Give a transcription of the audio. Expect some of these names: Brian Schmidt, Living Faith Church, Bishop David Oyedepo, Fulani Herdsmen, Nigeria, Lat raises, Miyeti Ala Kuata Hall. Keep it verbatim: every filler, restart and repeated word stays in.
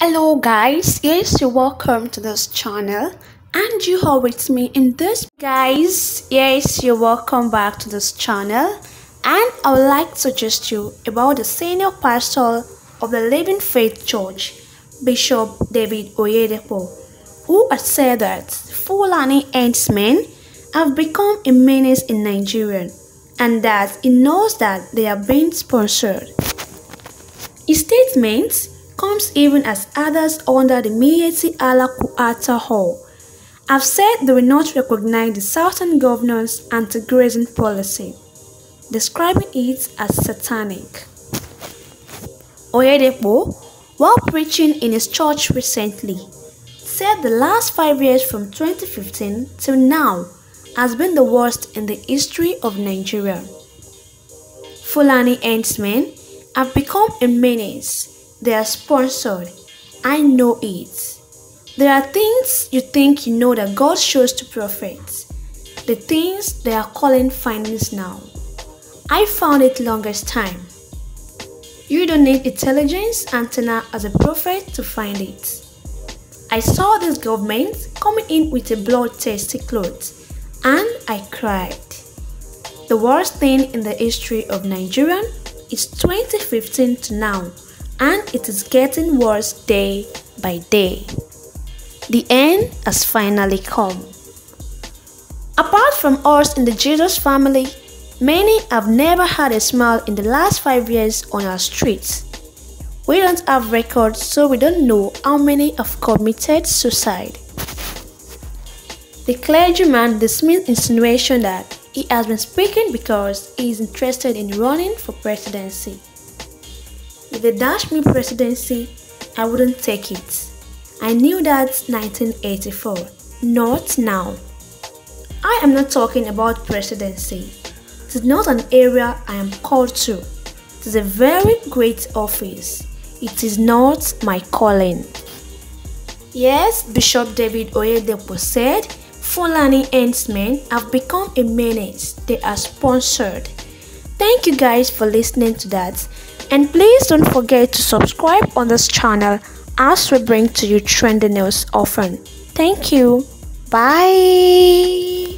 Hello guys, yes, you're welcome to this channel and you are with me in this. Guys, yes, you're welcome back to this channel, and I would like to suggest you about the senior pastor of the Living Faith Church, Bishop David Oyedepo, who has said that Fulani Herdsmen have become a menace in Nigeria and that he knows that they are being sponsored. His statement comes even as others under the Miyeti Ala Kuata Hall have said they will not recognize the Southern governor's anti-grazing policy, describing it as satanic. Oyedepo, while preaching in his church recently, said the last five years from twenty fifteen till now has been the worst in the history of Nigeria. Fulani Herdsmen have become a menace. They are sponsored. I know it. There are things you think you know that God shows to prophets. The things they are calling findings now. I found it longest time. You don't need intelligence antenna as a prophet to find it. I saw this government coming in with a blood-tasty cloth and I cried. The worst thing in the history of Nigeria is twenty fifteen to now. And it is getting worse day by day. The end has finally come. Apart from us in the Jesus family, many have never had a smile in the last five years on our streets. We don't have records, so we don't know how many have committed suicide. The clergyman dismissed insinuation that he has been speaking because he is interested in running for presidency. If they dashed me presidency, I wouldn't take it. I knew that nineteen eighty-four, not now. I am not talking about presidency. It is not an area I am called to. It is a very great office. It is not my calling. Yes, Bishop David Oyedepo said, Fulani Herdsmen have become a menace. They are sponsored. Thank you guys for listening to that. And please don't forget to subscribe on this channel as we bring to you trendy news often. Thank you. Bye.